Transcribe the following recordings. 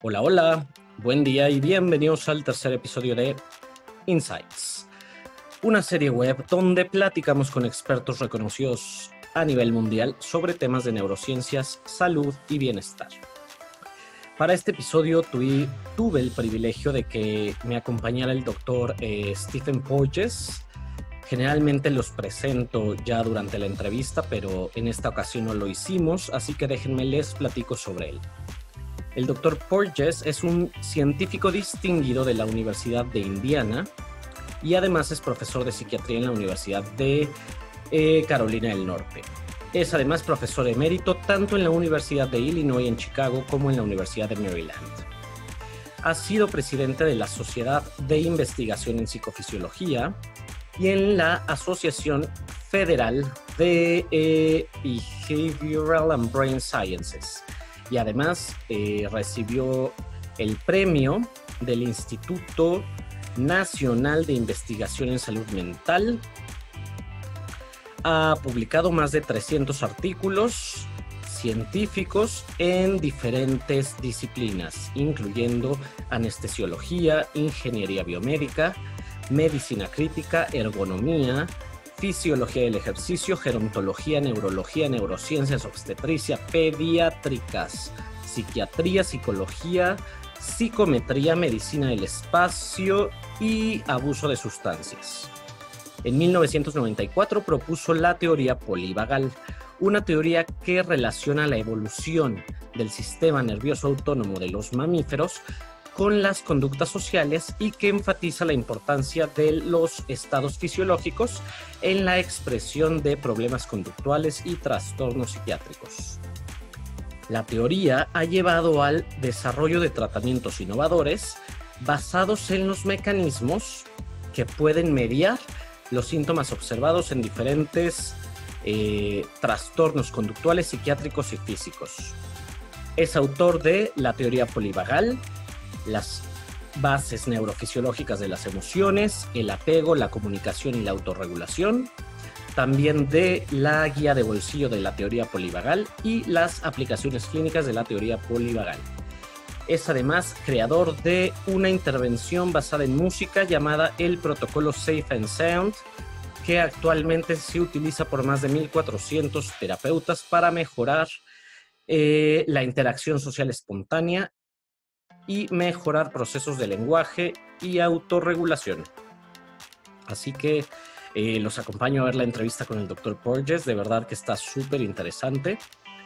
Hola, hola, buen día y bienvenidos al tercer episodio de Insights, una serie web donde platicamos con expertos reconocidos a nivel mundial sobre temas de neurociencias, salud y bienestar. Para este episodio tuve el privilegio de que me acompañara el doctor Stephen Porges. Generalmente los presento ya durante la entrevista, pero en esta ocasión no lo hicimos, así que déjenme les platico sobre él. El Dr. Porges es un científico distinguido de la Universidad de Indiana y además es profesor de psiquiatría en la Universidad de Carolina del Norte. Es además profesor emérito tanto en la Universidad de Illinois en Chicago como en la Universidad de Maryland. Ha sido presidente de la Sociedad de Investigación en Psicofisiología y en la Asociación Federal de Behavioral and Brain Sciences. Y además recibió el premio del Instituto Nacional de Investigación en Salud Mental. Ha publicado más de 300 artículos científicos en diferentes disciplinas, incluyendo anestesiología, ingeniería biomédica, medicina crítica, ergonomía, fisiología del ejercicio, gerontología, neurología, neurociencias, obstetricia, pediátricas, psiquiatría, psicología, psicometría, medicina del espacio y abuso de sustancias. En 1994 propuso la teoría polivagal, una teoría que relaciona la evolución del sistema nervioso autónomo de los mamíferos con las conductas sociales y que enfatiza la importancia de los estados fisiológicos en la expresión de problemas conductuales y trastornos psiquiátricos. La teoría ha llevado al desarrollo de tratamientos innovadores basados en los mecanismos que pueden mediar los síntomas observados en diferentes trastornos conductuales, psiquiátricos y físicos. Es autor de la teoría polivagal, las bases neurofisiológicas de las emociones, el apego, la comunicación y la autorregulación, también de la guía de bolsillo de la teoría polivagal y las aplicaciones clínicas de la teoría polivagal. Es además creador de una intervención basada en música llamada el protocolo Safe and Sound, que actualmente se utiliza por más de 1,400 terapeutas para mejorar la interacción social espontánea y mejorar procesos de lenguaje y autorregulación. Así que los acompaño a ver la entrevista con el Dr. Porges, de verdad que está súper interesante.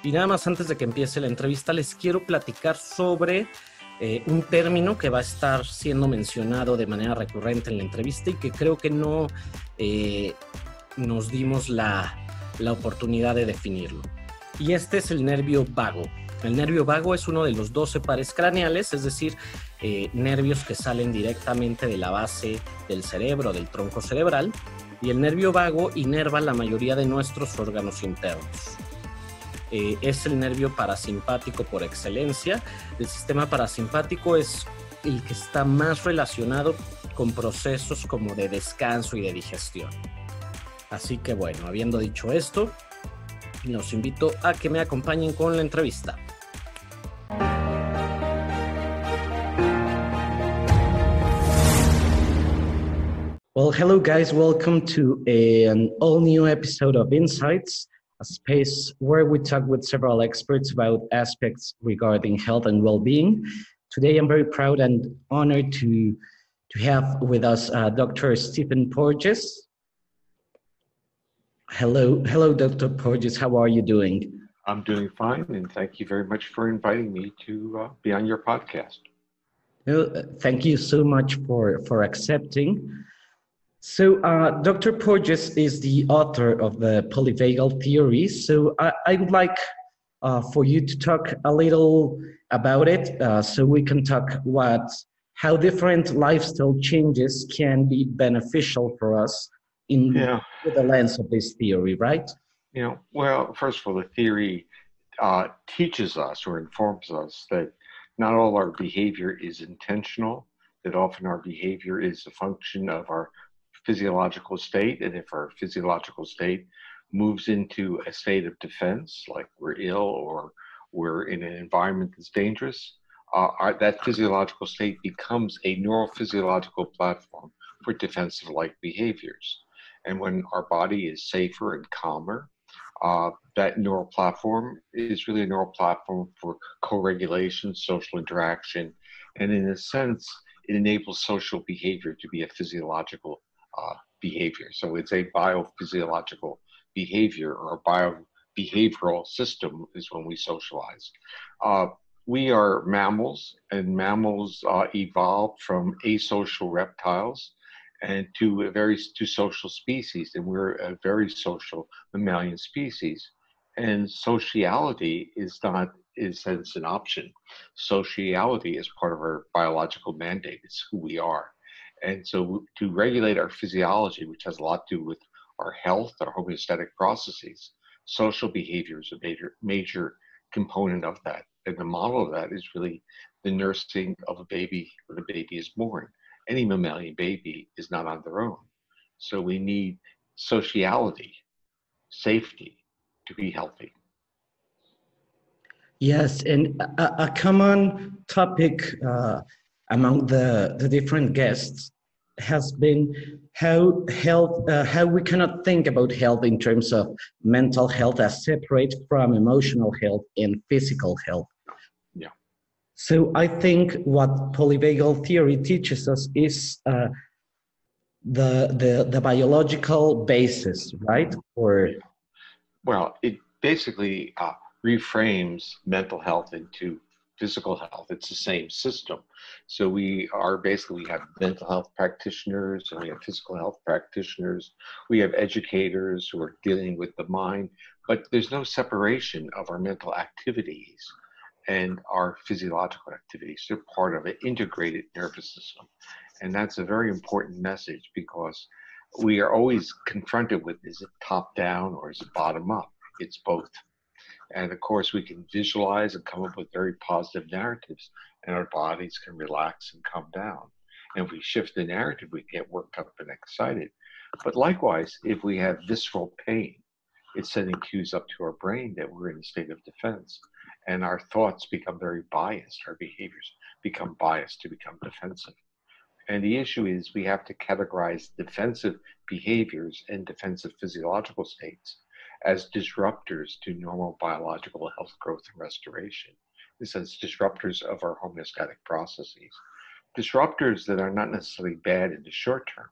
Y nada más antes de que empiece la entrevista, les quiero platicar sobre un término que va a estar siendo mencionado de manera recurrente en la entrevista y que creo que no nos dimos la oportunidad de definirlo. Y este es el nervio vago. El nervio vago es uno de los 12 pares craneales, es decir, nervios que salen directamente de la base del cerebro, del tronco cerebral, y el nervio vago inerva la mayoría de nuestros órganos internos. Es el nervio parasimpático por excelencia. El sistema parasimpático es el que está más relacionado con procesos como de descanso y de digestión. Así que bueno, habiendo dicho esto, los invito a que me acompañen con la entrevista. Well, hello guys, welcome to an all new episode of Insights, a space where we talk with several experts about aspects regarding health and well-being. Today I'm very proud and honored to have with us Dr. Stephen Porges. Hello, Dr. Porges. How are you doing? I'm doing fine, and thank you very much for inviting me to be on your podcast. Thank you so much for accepting. So, Dr. Porges is the author of the polyvagal theory. So, I would like for you to talk a little about it, so we can talk how different lifestyle changes can be beneficial for us with the lens of this theory, right? Well, first of all, the theory teaches us or informs us that not all our behavior is intentional, that often our behavior is a function of our physiological state. And if our physiological state moves into a state of defense, like we're ill or we're in an environment that's dangerous, that physiological state becomes a neurophysiological platform for defensive-like behaviors. And when our body is safer and calmer, that neural platform is really a neural platform for co-regulation, social interaction, and in a sense, it enables social behavior to be a physiological behavior. So it's a biophysiological behavior, or a biobehavioral system is when we socialize. We are mammals, and mammals evolved from asocial reptiles and to social species, and we're a very social mammalian species. And sociality is not, in a sense, an option. Sociality is part of our biological mandate. It's who we are. And so to regulate our physiology, which has a lot to do with our health, our homeostatic processes, social behavior is a major component of that. And the model of that is really the nursing of a baby when a baby is born. Any mammalian baby is not on their own. So we need sociality, safety to be healthy. Yes, and a common topic among the different guests has been how health, how we cannot think about health in terms of mental health as separate from emotional health and physical health. Yeah. So I think what polyvagal theory teaches us is the biological basis, right? Or well, it basically reframes mental health into physical health. It's the same system. So we are basically, we have mental health practitioners and we have physical health practitioners. We have educators who are dealing with the mind, but there's no separation of our mental activities and our physiological activities. They're part of an integrated nervous system. And that's a very important message, because we are always confronted with, is it top down or is it bottom up? It's both. And of course, we can visualize and come up with very positive narratives, and our bodies can relax and calm down. And if we shift the narrative, we get worked up and excited. But likewise, if we have visceral pain, it's sending cues up to our brain that we're in a state of defense. And our thoughts become very biased, our behaviors become biased to become defensive. And the issue is we have to categorize defensive behaviors and defensive physiological states as disruptors to normal biological health, growth, and restoration. In a sense, disruptors of our homeostatic processes. Disruptors that are not necessarily bad in the short term,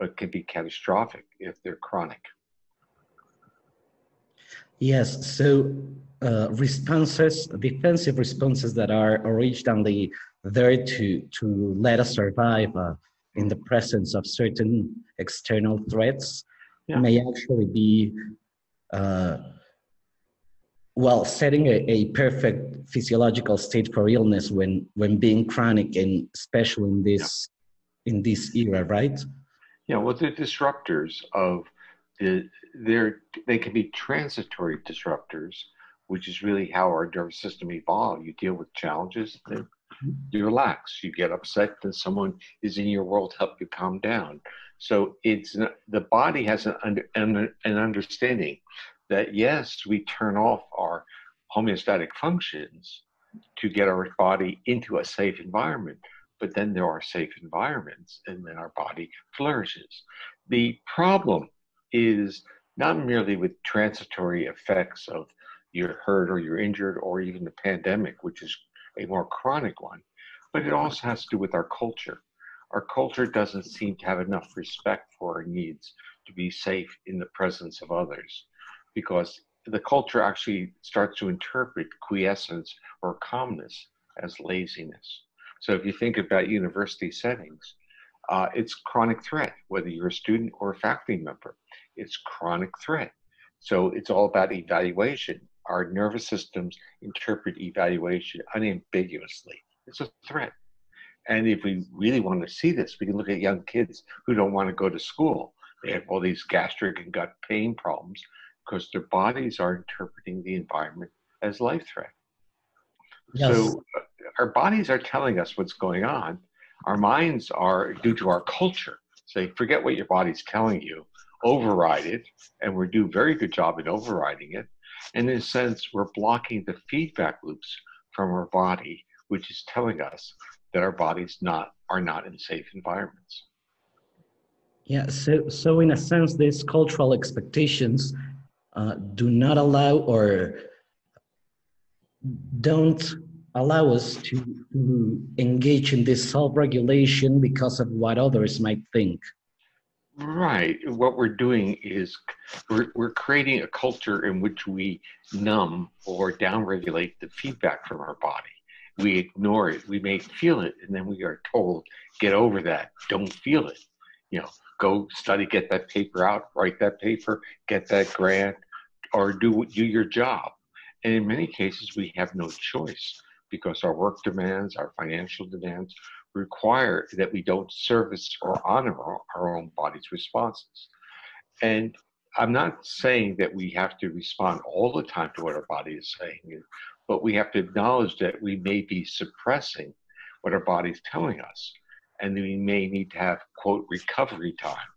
but can be catastrophic if they're chronic. Yes, so responses, defensive responses that are originally there to let us survive in the presence of certain external threats, yeah, may actually be well, setting a perfect physiological state for illness when being chronic, and especially in this, yeah, in this era, right? Yeah, well, they're disruptors of the, they can be transitory disruptors, which is really how our nervous system evolved. You deal with challenges, then you relax, you get upset, then someone is in your world to help you calm down. So it's not, the body has an understanding that, yes, we turn off our homeostatic functions to get our body into a safe environment, but then there are safe environments, and then our body flourishes. The problem is not merely with transitory effects of you're hurt or you're injured or even the pandemic, which is a more chronic one, but it also has to do with our culture. Our culture doesn't seem to have enough respect for our needs to be safe in the presence of others, because the culture actually starts to interpret quiescence or calmness as laziness. So if you think about university settings, it's chronic threat, whether you're a student or a faculty member. It's chronic threat. So it's all about evaluation. Our nervous systems interpret evaluation unambiguously. It's a threat. And if we really want to see this, we can look at young kids who don't want to go to school. They have all these gastric and gut pain problems because their bodies are interpreting the environment as life threat. Yes. So our bodies are telling us what's going on. Our minds are, due to our culture, say, forget what your body's telling you, override it, and we do a very good job in overriding it. And in a sense, we're blocking the feedback loops from our body, which is telling us that our bodies are not in safe environments. Yeah, so in a sense, these cultural expectations do not allow or don't allow us to engage in this self-regulation because of what others might think. Right. What we're doing is we're creating a culture in which we numb or downregulate the feedback from our body. We ignore it. We may feel it, and then we are told, "Get over that. Don't feel it. You know, go study, get that paper out, write that paper, get that grant, or do your job." And in many cases, we have no choice because our work demands, our financial demands require that we don't service or honor our own body's responses. And I'm not saying that we have to respond all the time to what our body is saying, but we have to acknowledge that we may be suppressing what our body's telling us, and we may need to have, quote, recovery time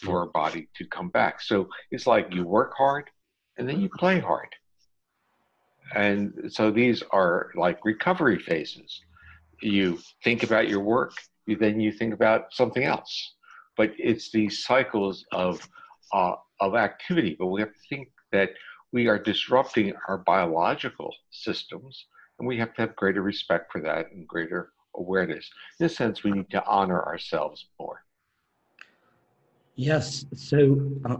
for our body to come back. So it's like you work hard and then you play hard. And so these are like recovery phases. You think about your work, then you think about something else. But it's these cycles of activity. But we have to think that we are disrupting our biological systems, and we have to have greater respect for that and greater awareness. In this sense, we need to honor ourselves more. Yes, so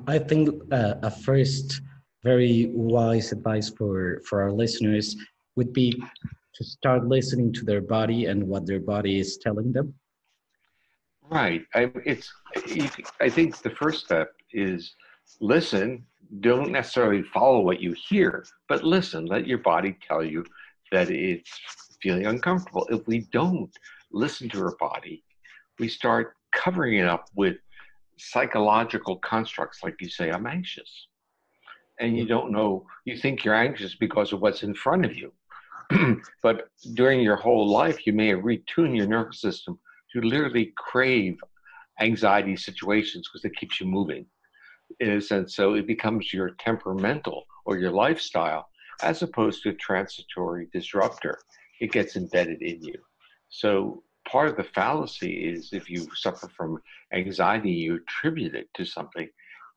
I think a first very wise advice for our listeners would be to start listening to their body and what their body is telling them. Right. I think the first step is listen. Don't necessarily follow what you hear, but listen. Let your body tell you that it's feeling uncomfortable. If we don't listen to our body, we start covering it up with psychological constructs. Like you say, I'm anxious. And you don't know, you think you're anxious because of what's in front of you. But during your whole life, you may retune your nervous system to literally crave anxiety situations because it keeps you moving. In a sense, so it becomes your temperamental or your lifestyle as opposed to a transitory disruptor. It gets embedded in you. So part of the fallacy is if you suffer from anxiety, you attribute it to something.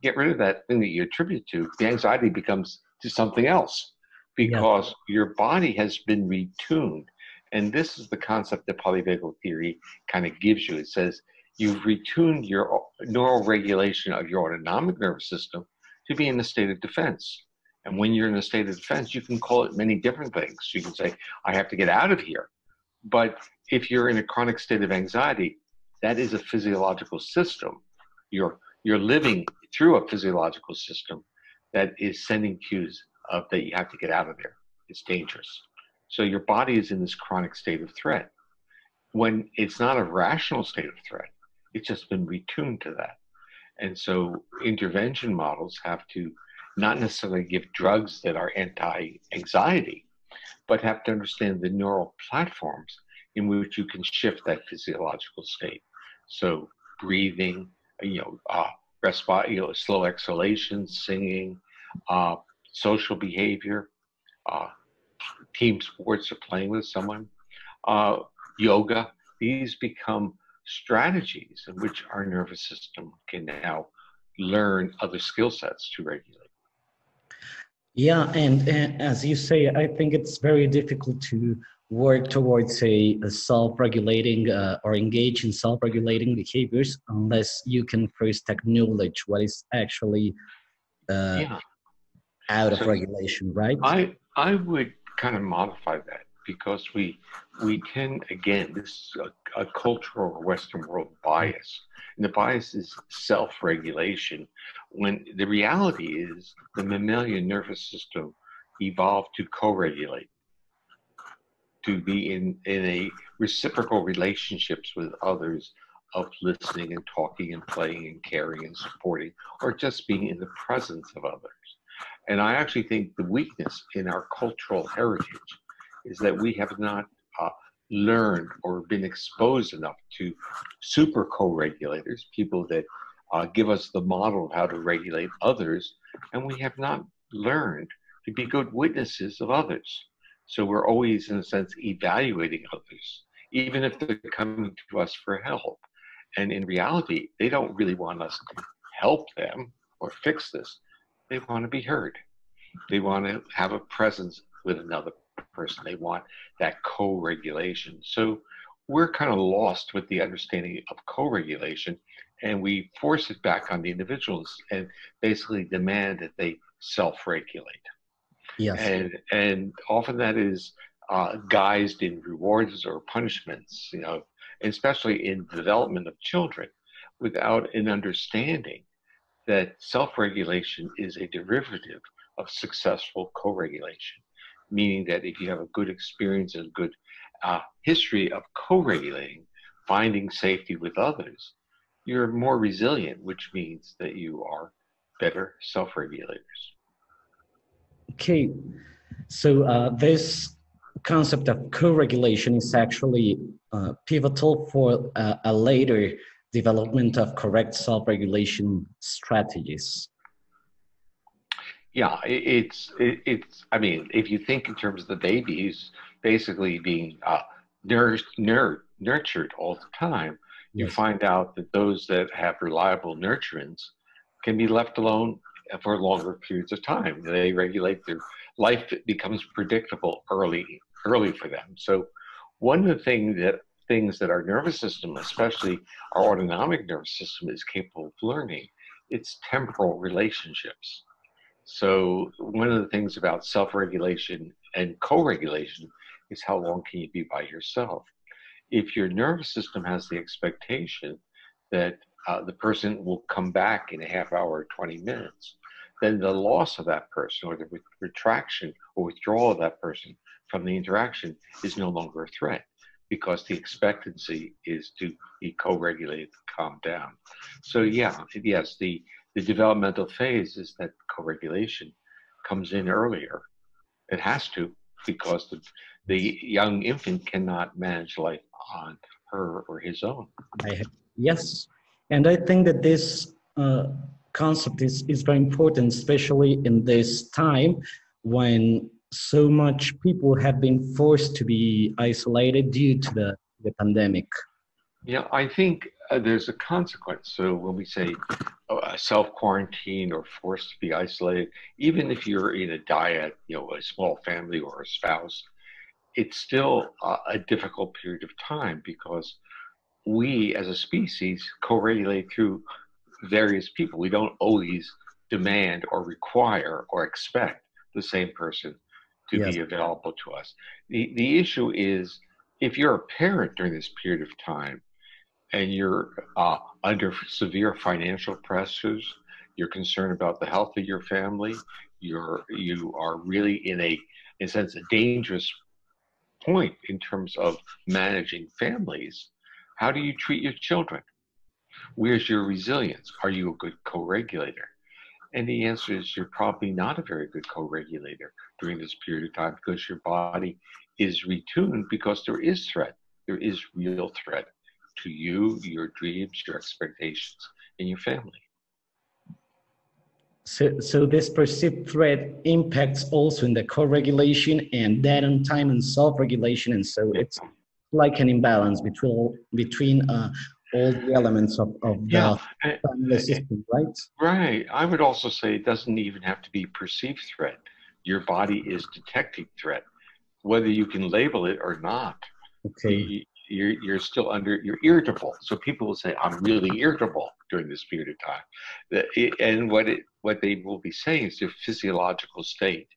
Get rid of that thing that you attribute to, the anxiety becomes to something else because your body has been retuned. And this is the concept that polyvagal theory kind of gives you. It says you've retuned your neural regulation of your autonomic nervous system to be in a state of defense. And when you're in a state of defense, you can call it many different things. You can say, I have to get out of here. But if you're in a chronic state of anxiety, that is a physiological system. You're living through a physiological system that is sending cues of that you have to get out of there. It's dangerous. So your body is in this chronic state of threat. When it's not a rational state of threat, it's just been retuned to that. And so intervention models have to not necessarily give drugs that are anti-anxiety, but have to understand the neural platforms in which you can shift that physiological state. So breathing, slow exhalation, singing, social behavior, team sports or playing with someone, yoga. These become strategies in which our nervous system can now learn other skill sets to regulate. Yeah, and as you say, I think it's very difficult to work towards a self-regulating or engage in self-regulating behaviors unless you can first acknowledge what is actually out of regulation, right? I would kind of modify that because we tend, again, this is a cultural Western world bias. And the bias is self-regulation when the reality is the mammalian nervous system evolved to co-regulate, to be in a reciprocal relationships with others of listening and talking and playing and caring and supporting, or just being in the presence of others. And I actually think the weakness in our cultural heritage is that we have not learned or been exposed enough to super co-regulators, people that give us the model of how to regulate others, and we have not learned to be good witnesses of others. So we're always, in a sense, evaluating others, even if they're coming to us for help. And in reality, they don't really want us to help them or fix this. They want to be heard. They want to have a presence with another person. They want that co-regulation. So we're kind of lost with the understanding of co-regulation, and we force it back on the individuals and basically demand that they self-regulate. Yes. And often that is guised in rewards or punishments, you know, especially in the development of children, without an understanding that self-regulation is a derivative of successful co-regulation, meaning that if you have a good experience and good history of co-regulating, finding safety with others, you're more resilient, which means that you are better self-regulators. Okay, so this concept of co-regulation is actually pivotal for a later development of correct self-regulation strategies. Yeah, it's. I mean, if you think in terms of the baby, he's basically being nurtured all the time. You find out that those that have reliable nurturance can be left alone for longer periods of time. They regulate their life; it becomes predictable early for them. So, one of the things that our nervous system, especially our autonomic nervous system, is capable of learning, it's temporal relationships. So one of the things about self-regulation and co-regulation is how long can you be by yourself. If your nervous system has the expectation that the person will come back in a half hour or 20 minutes, then the loss of that person or the retraction or withdrawal of that person from the interaction is no longer a threat, because the expectancy is to be co-regulated, to calm down. So yeah, yes, the developmental phase is that co-regulation comes in earlier. It has to, because the young infant cannot manage life on her or his own. Yes, and I think that this concept is very important, especially in this time when so much people have been forced to be isolated due to the pandemic. Yeah, I think there's a consequence. So when we say self-quarantine or forced to be isolated, even if you're in a diet, you know, a small family or a spouse, it's still a difficult period of time, because we as a species co-regulate through various people. We don't always demand or require or expect the same person to be available to us. The issue is, if you're a parent during this period of time and you're under severe financial pressures, you're concerned about the health of your family, you are really in a sense, a dangerous point in terms of managing families. How do you treat your children? Where's your resilience? Are you a good co-regulator? And the answer is, you're probably not a very good co-regulator during this period of time, because your body is retuned, because there is threat. There is real threat to you, your dreams, your expectations, and your family. So this perceived threat impacts also in the co-regulation and that on time and self-regulation. And so it's like an imbalance between all the elements of the family system, right? Right. I would also say it doesn't even have to be perceived threat. Your body is detecting threat, whether you can label it or not. Okay. You're still you're irritable. So people will say, I'm really irritable during this period of time. And what they will be saying is, their physiological state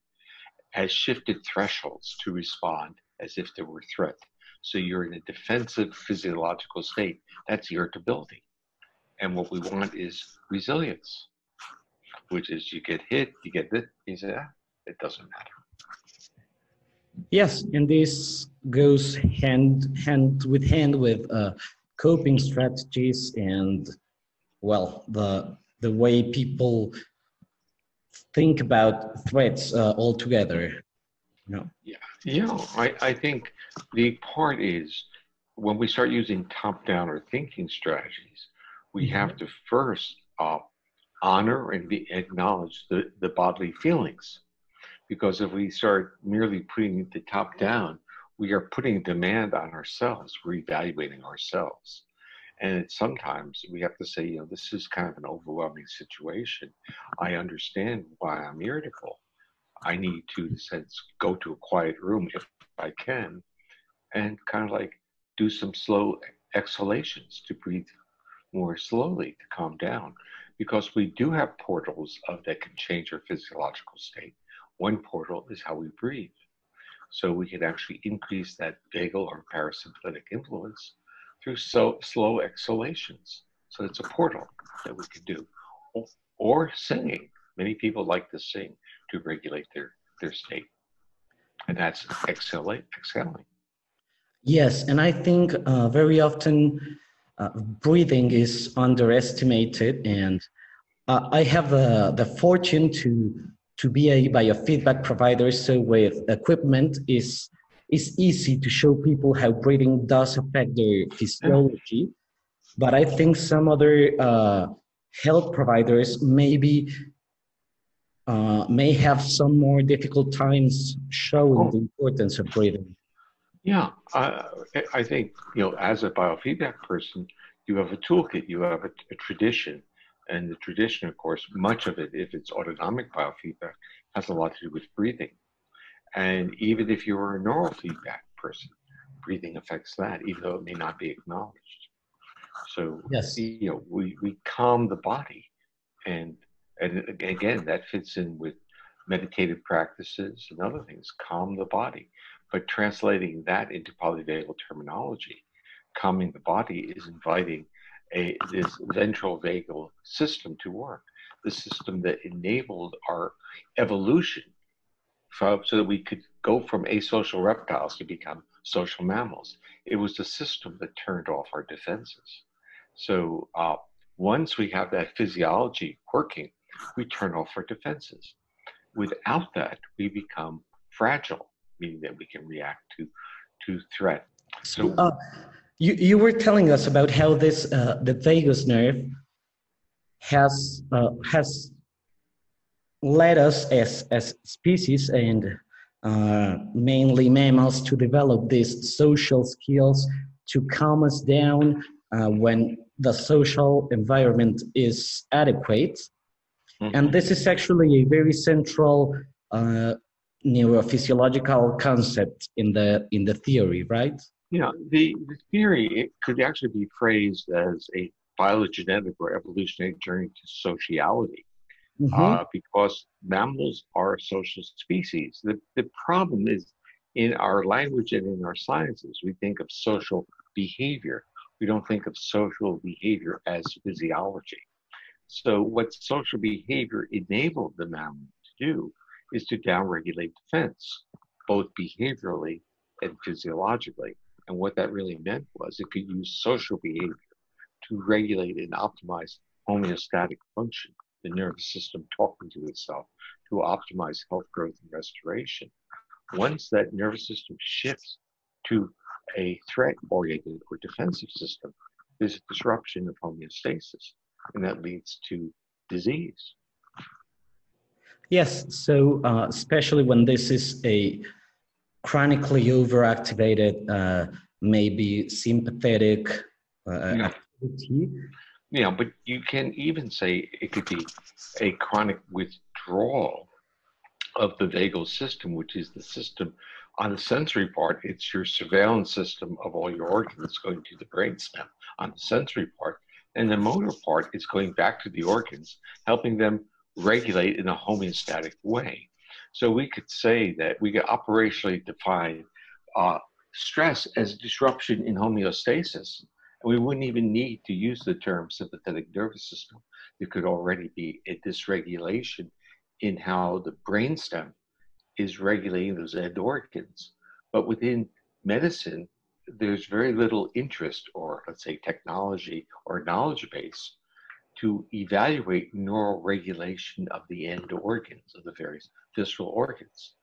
has shifted thresholds to respond as if there were threat. So you're in a defensive physiological state. That's irritability. And what we want is resilience, which is you get hit, you get this, you say, it doesn't matter. Yes, and this goes hand with coping strategies and, well, the way people think about threats altogether. No. Yeah, I think the part is, when we start using top-down or thinking strategies, we have to first honor and acknowledge the bodily feelings. Because if we start merely putting it the top down, we are putting demand on ourselves. We're evaluating ourselves. And it's sometimes we have to say, you know, this is kind of an overwhelming situation. I understand why I'm irritable. I need to, in a sense, go to a quiet room if I can, and kind of like do some slow exhalations to breathe more slowly, to calm down. Because we do have portals that can change our physiological state. One portal is how we breathe. So we can actually increase that vagal or parasympathetic influence through slow exhalations. So it's a portal that we can do. Or singing. Many people like to sing to regulate their state. And that's exhaling. Yes, and I think very often breathing is underestimated. And I have the fortune to be a biofeedback provider, so with equipment it's easy to show people how breathing does affect their physiology. But I think some other health providers maybe may have some more difficult times showing the importance of breathing. Yeah, I think, you know, as a biofeedback person, you have a toolkit, you have a tradition. And the tradition, of course, much of it, if it's autonomic biofeedback, has a lot to do with breathing. And even if you're a neurofeedback person, breathing affects that, even though it may not be acknowledged. So, yes, you know, we calm the body. And again, that fits in with meditative practices and other things, calm the body. But translating that into polyvagal terminology, calming the body is inviting this ventral vagal system to work, the system that enabled our evolution so that we could go from asocial reptiles to become social mammals. It was the system that turned off our defenses. So once we have that physiology working, we turn off our defenses. Without that, we become fragile, meaning that we can react to threat. So You were telling us about how this the vagus nerve has led us as species and mainly mammals to develop these social skills to calm us down when the social environment is adequate. Mm-hmm. And this is actually a very central neurophysiological concept in the theory, right? Yeah, the theory, it could actually be phrased as a phylogenetic or evolutionary journey to sociality. Mm-hmm. Because mammals are a social species. The problem is in our language and in our sciences, we think of social behavior. We don't think of social behavior as physiology. So what social behavior enabled the mammal to do is to downregulate defense, both behaviorally and physiologically. And what that really meant was it could use social behavior to regulate and optimize homeostatic function, the nervous system talking to itself to optimize health, growth, and restoration. Once that nervous system shifts to a threat-oriented or defensive system, there's a disruption of homeostasis, and that leads to disease. Yes, so especially when this is a chronically overactivated, maybe sympathetic activity. Yeah, but you can even say it could be a chronic withdrawal of the vagal system, which is the system on the sensory part. It's your surveillance system of all your organs going to the brainstem on the sensory part. And the motor part is going back to the organs, helping them regulate in a homeostatic way. So we could say that we could operationally define stress as disruption in homeostasis. And we wouldn't even need to use the term sympathetic nervous system. There could already be a dysregulation in how the brainstem is regulating those end organs. But within medicine, there's very little interest or, let's say, technology or knowledge base to evaluate neural regulation of the end organs, of the various visceral organs.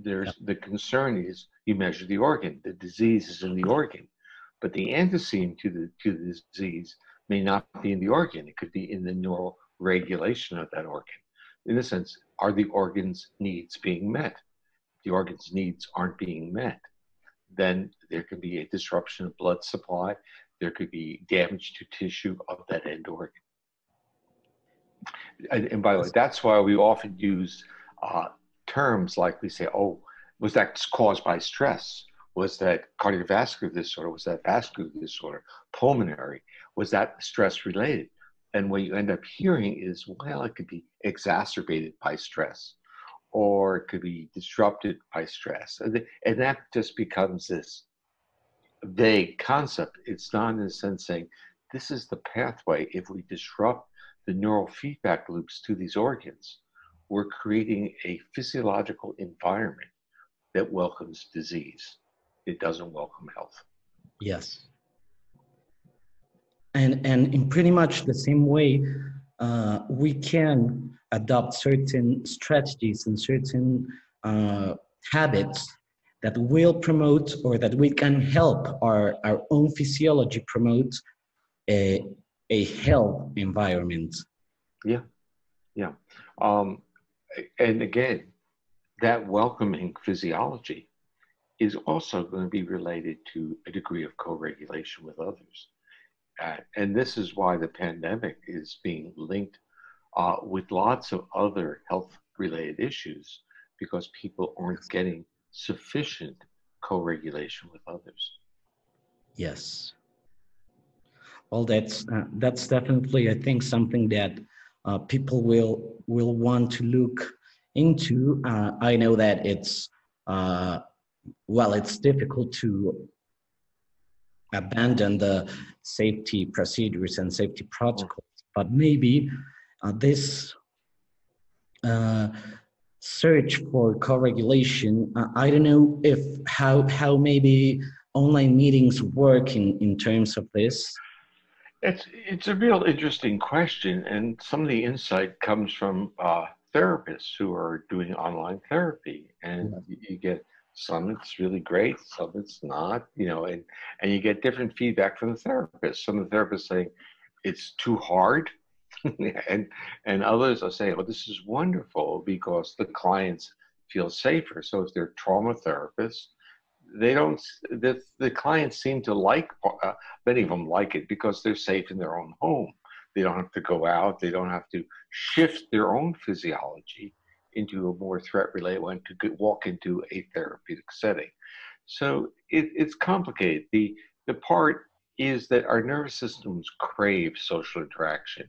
There's, the concern is you measure the organ, the disease is in the organ, but the antecedent to the disease may not be in the organ. It could be in the neural regulation of that organ. in a sense, are the organ's needs being met? If the organ's needs aren't being met, then there could be a disruption of blood supply. There could be damage to tissue of that end organ. And by the way, that's why we often use terms like we say, oh, was that caused by stress? Was that cardiovascular disorder? Was that vascular disorder? Pulmonary? Was that stress related? And what you end up hearing is, well, it could be exacerbated by stress, or it could be disrupted by stress. And that just becomes this vague concept. It's not in a sense saying, this is the pathway. If we disrupt the neural feedback loops to these organs, we're creating a physiological environment that welcomes disease. It doesn't welcome health. Yes. And in pretty much the same way, we can adopt certain strategies and certain habits that will promote, or that we can help our own physiology promote a health environment. Yeah, yeah. And again, that welcoming physiology is also going to be related to a degree of co-regulation with others. And this is why the pandemic is being linked with lots of other health-related issues, because people aren't getting sufficient co-regulation with others. Yes. Well, that's definitely, I think, something that people will want to look into. I know that it's well, it's difficult to abandon the safety procedures and safety protocols, but maybe this search for co-regulation, I don't know if how maybe online meetings work in terms of this. It's a real interesting question, and some of the insight comes from therapists who are doing online therapy, and you get some it's really great, some it's not, you know, and you get different feedback from the therapist. Some of the therapists saying it's too hard, and others are saying, well, this is wonderful because the clients feel safer. So if they're trauma therapists, they don't, the clients seem to like, many of them like it because they're safe in their own home. They don't have to go out. They don't have to shift their own physiology into a more threat-related one to walk into a therapeutic setting. So it's complicated. The part is that our nervous systems crave social interaction,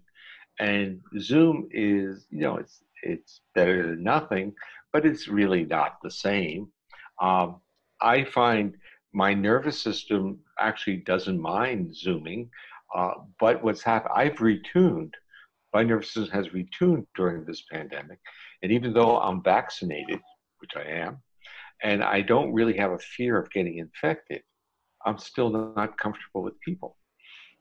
and Zoom is, you know, it's better than nothing, but it's really not the same. I find my nervous system actually doesn't mind Zooming, but what's happened, I've retuned. My nervous system has retuned during this pandemic. And even though I'm vaccinated, which I am, and I don't really have a fear of getting infected, I'm still not comfortable with people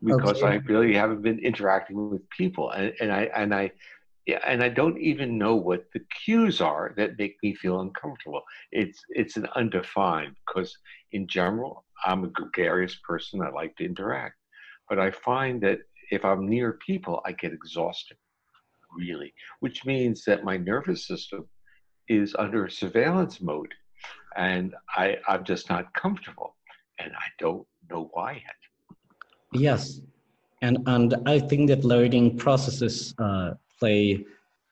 because I really haven't been interacting with people. And I don't even know what the cues are that make me feel uncomfortable. It's an undefined, because in general, I'm a gregarious person. I like to interact, but I find that if I'm near people, I get exhausted, really, which means that my nervous system is under surveillance mode, and I'm just not comfortable, and I don't know why yet. Yes, and I think that learning processes play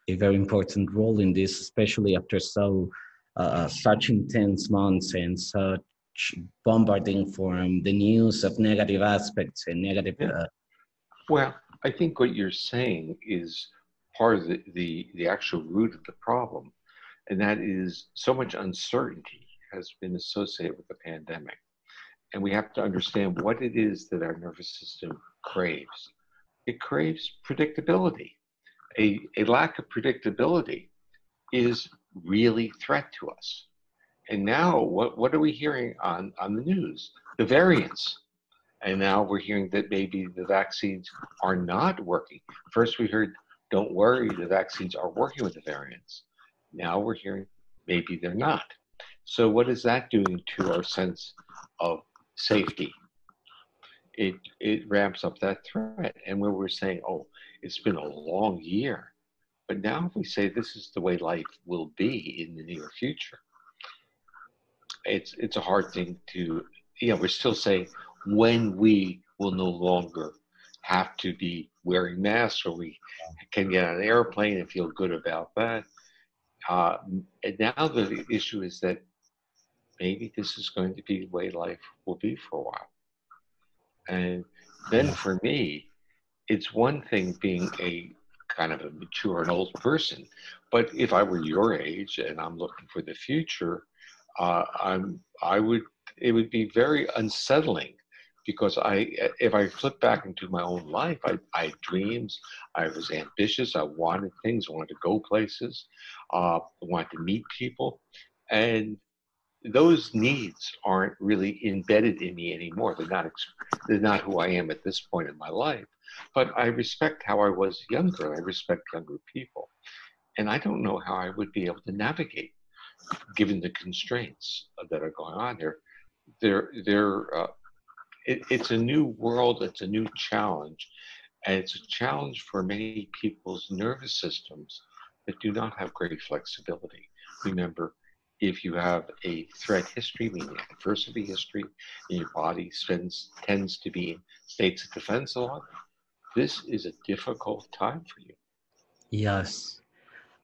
a very important role in this, especially after such intense months and such bombarding from the news of negative aspects and negative. Well, I think what you're saying is part of the actual root of the problem, and that is so much uncertainty has been associated with the pandemic. And we have to understand what it is that our nervous system craves. It craves predictability. A lack of predictability is really a threat to us. And now what are we hearing on the news? The variants. And now we're hearing that maybe the vaccines are not working. First we heard, don't worry, the vaccines are working with the variants. Now we're hearing maybe they're not. So what is that doing to our sense of safety? It ramps up that threat. And where we're saying, oh, it's been a long year But now if we say this is the way life will be in the near future, it's a hard thing to, you know, we're still saying when we will no longer have to be wearing masks, or we can get on an airplane and feel good about that. And now the issue is that maybe this is going to be the way life will be for a while. And then for me, it's one thing being a kind of a mature and old person, but if I were your age and I'm looking for the future, it would be very unsettling, because if I flip back into my own life, I had dreams, I was ambitious, I wanted things, I wanted to go places, I wanted to meet people, and those needs aren't really embedded in me anymore. They're not who I am at this point in my life, but I respect how I was younger, I respect younger people, and I don't know how I would be able to navigate given the constraints that are going on there. It's a new world, it's a new challenge, and it's a challenge for many people's nervous systems that do not have great flexibility. Remember, if you have a threat history, meaning adversity history, and your body tends to be in states of defense a lot, this is a difficult time for you. Yes.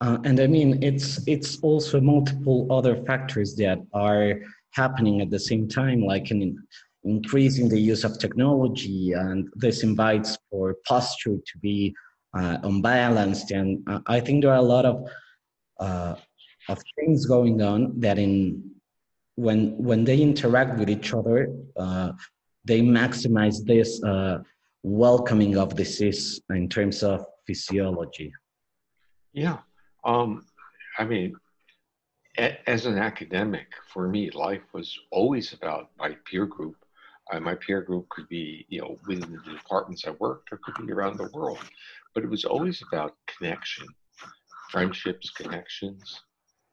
And I mean, it's also multiple other factors that are happening at the same time, like an increase in the use of technology, and this invites for posture to be unbalanced. And I think there are a lot of things going on that when they interact with each other, they maximize this welcoming of disease in terms of physiology. Yeah, I mean, as an academic, for me, life was always about my peer group. My peer group could be, you know, within the departments I worked, or could be around the world, but it was always about connection, friendships, connections.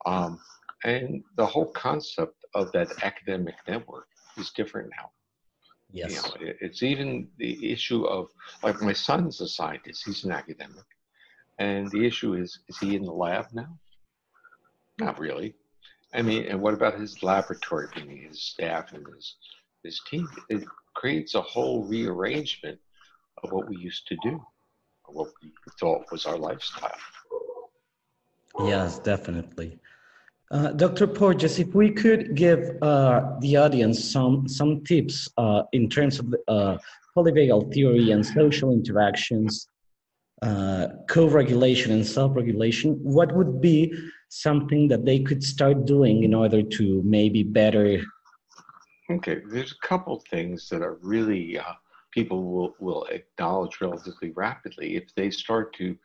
And the whole concept of that academic network is different now. Yes. You know, it's even the issue of, like, my son's a scientist, he's an academic. And the issue is he in the lab now? Not really. I mean, and what about his laboratory bringing his staff and his team? It creates a whole rearrangement of what we used to do, or what we thought was our lifestyle. Yes, definitely. Dr. Porges, if we could give the audience some tips in terms of polyvagal theory and social interactions, co-regulation and self-regulation, what would be something that they could start doing in order to maybe better? Okay, there's a couple things that are really people will acknowledge relatively rapidly if they start to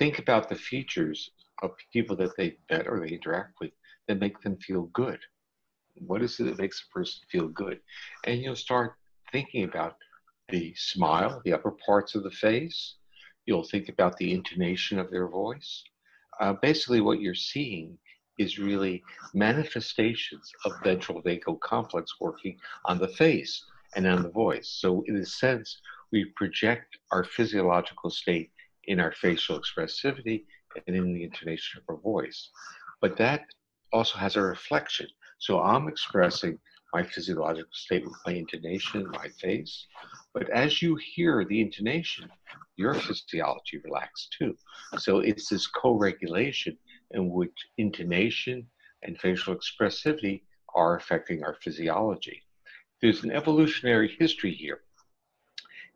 think about the features of people that they met or they interact with that make them feel good. What is it that makes a person feel good? And you'll start thinking about the smile, the upper parts of the face. You'll think about the intonation of their voice. Basically, what you're seeing is really manifestations of ventral vagal complex working on the face and on the voice. So in a sense, we project our physiological state in our facial expressivity and in the intonation of our voice. But that also has a reflection. So I'm expressing my physiological state with my intonation in my face. But as you hear the intonation, your physiology relaxes too. So it's this co-regulation in which intonation and facial expressivity are affecting our physiology. There's an evolutionary history here,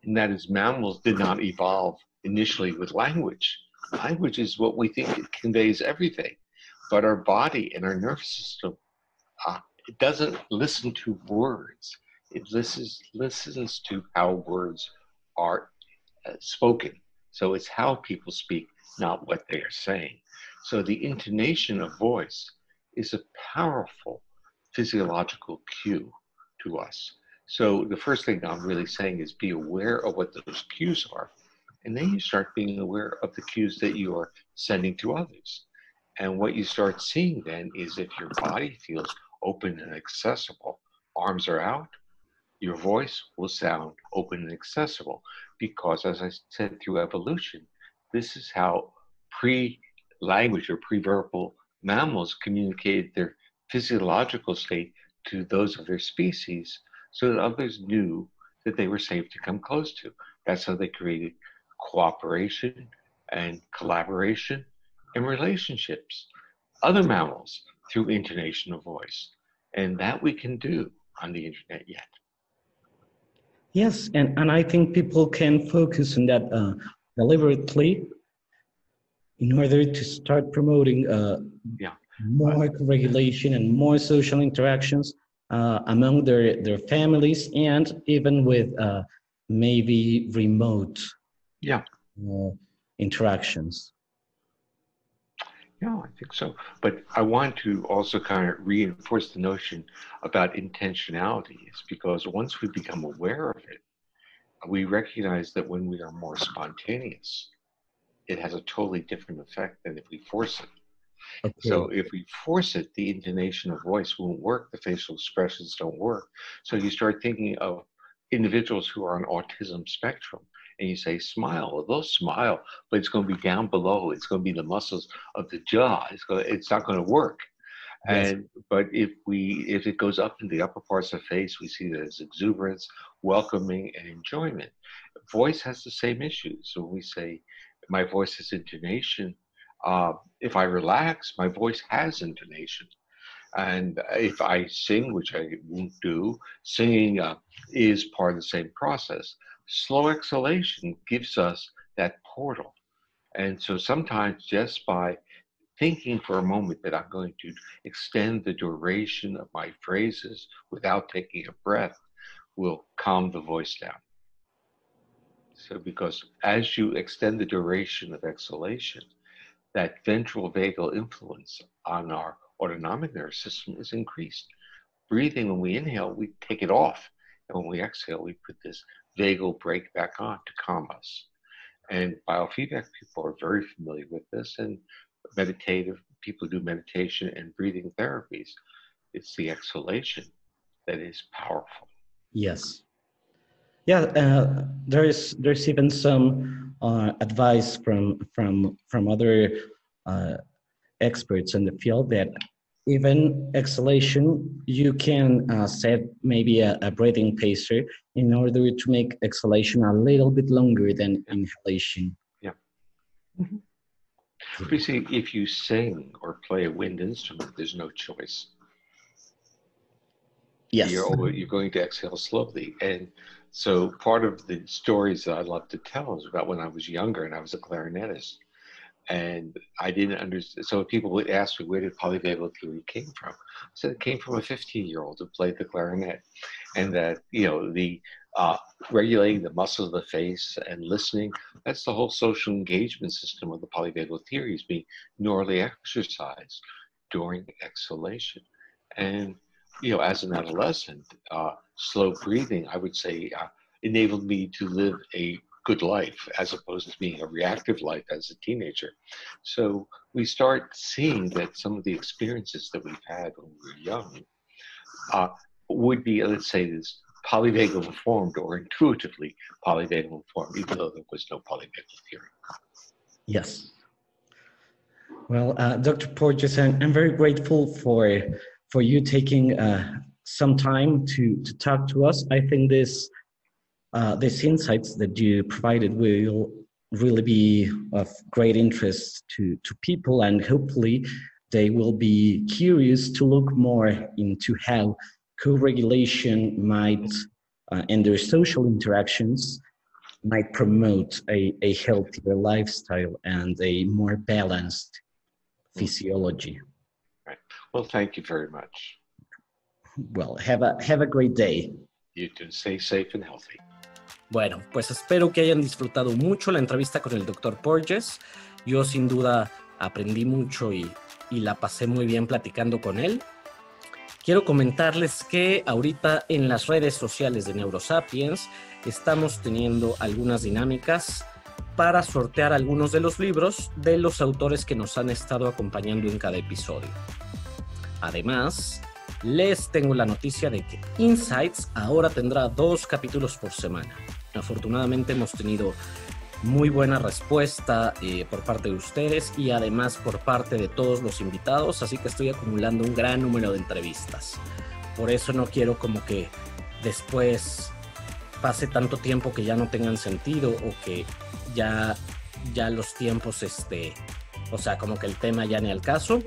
and that is mammals did not evolve initially with language. Language is what we think it conveys everything, but our body and our nervous system, it doesn't listen to words. It listens to how words are spoken. So it's how people speak, not what they are saying. So the intonation of voice is a powerful physiological cue to us. So the first thing I'm really saying is be aware of what those cues are. And then you start being aware of the cues that you are sending to others. And what you start seeing then is if your body feels open and accessible, arms are out, your voice will sound open and accessible, because as I said, through evolution, this is how pre language or preverbal mammals communicated their physiological state to those of their species so that others knew that they were safe to come close to. That's how they created cooperation and collaboration and relationships. Other mammals through intonation of voice, and that we can do on the internet yet. Yes, and I think people can focus on that deliberately in order to start promoting more co-regulation and more social interactions among their families and even with maybe remote interactions. Yeah, I think so. But I want to also kind of reinforce the notion about intentionality. It's because once we become aware of it, we recognize that when we are more spontaneous, it has a totally different effect than if we force it. Okay. So if we force it, the intonation of voice won't work, the facial expressions don't work. So you start thinking of individuals who are on autism spectrum. And you say, smile, well, they'll smile, but it's going to be down below. It's going to be the muscles of the jaw. It's not going to work. Yes. But if it goes up in the upper parts of the face, we see that as exuberance, welcoming, and enjoyment. Voice has the same issues. So when we say, my voice is intonation, if I relax, my voice has intonation. And if I sing, which I won't do, singing is part of the same process. Slow exhalation gives us that portal. And so sometimes just by thinking for a moment that I'm going to extend the duration of my phrases without taking a breath will calm the voice down. So because as you extend the duration of exhalation, that ventral vagal influence on our autonomic nervous system is increased. Breathing, when we inhale, we take it off. And when we exhale, we put this vagal break back on to calm us. And biofeedback people are very familiar with this, and meditative people do meditation and breathing therapies. It's the exhalation that is powerful. Yes. Yeah, there's even some advice from other experts in the field that even exhalation, you can set maybe a breathing pacer in order to make exhalation a little bit longer than inhalation. Yeah. Mm-hmm. You see, if you sing or play a wind instrument, there's no choice. Yes. You're going to exhale slowly. And so part of the stories that I love to tell is about when I was younger and I was a clarinetist. And I didn't understand. So people would ask me, where did polyvagal theory came from? I said it came from a 15-year-old who played the clarinet, and that the regulating the muscles of the face and listening. That's the whole social engagement system of the polyvagal theory is being neurally exercised during exhalation. And as an adolescent, slow breathing, I would say, enabled me to live a good life as opposed to being a reactive life as a teenager. So we start seeing that some of the experiences that we've had when we were young would be, let's say, this polyvagal informed or intuitively polyvagal informed, even though there was no polyvagal theory. Yes. Well, Dr. Porges, I'm very grateful for you taking some time to talk to us. I think these insights that you provided will really be of great interest to people, and hopefully they will be curious to look more into how co-regulation might, and their social interactions might promote a healthier lifestyle and a more balanced physiology. Right. Well, thank you very much. Well, have a great day. You too. Stay safe and healthy. Bueno, pues espero que hayan disfrutado mucho la entrevista con el Dr. Porges. Yo sin duda aprendí mucho y la pasé muy bien platicando con él. Quiero comentarles que ahorita en las redes sociales de Neurosapiens estamos teniendo algunas dinámicas para sortear algunos de los libros de los autores que nos han estado acompañando en cada episodio. Además, les tengo la noticia de que Insights ahora tendrá 2 capítulos por semana. Afortunadamente hemos tenido Muy buena respuesta por parte de ustedes y además por parte de todos los invitados, así que estoy acumulando un gran número de entrevistas. Por eso no quiero como que después pase tanto tiempo que ya no tengan sentido o que ya los tiempos, o sea, como que el tema ya ni al caso.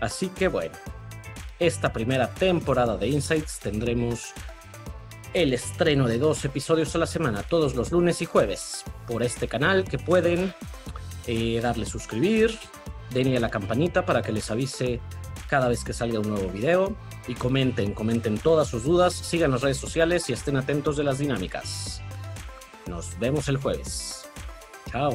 Así que bueno, esta primera temporada de Insights tendremos el estreno de 2 episodios a la semana, todos los lunes y jueves, por este canal, que pueden darle suscribir, denle a la campanita para que les avise cada vez que salga un nuevo video y comenten todas sus dudas, sigan las redes sociales y estén atentos de las dinámicas. Nos vemos el jueves. Chao.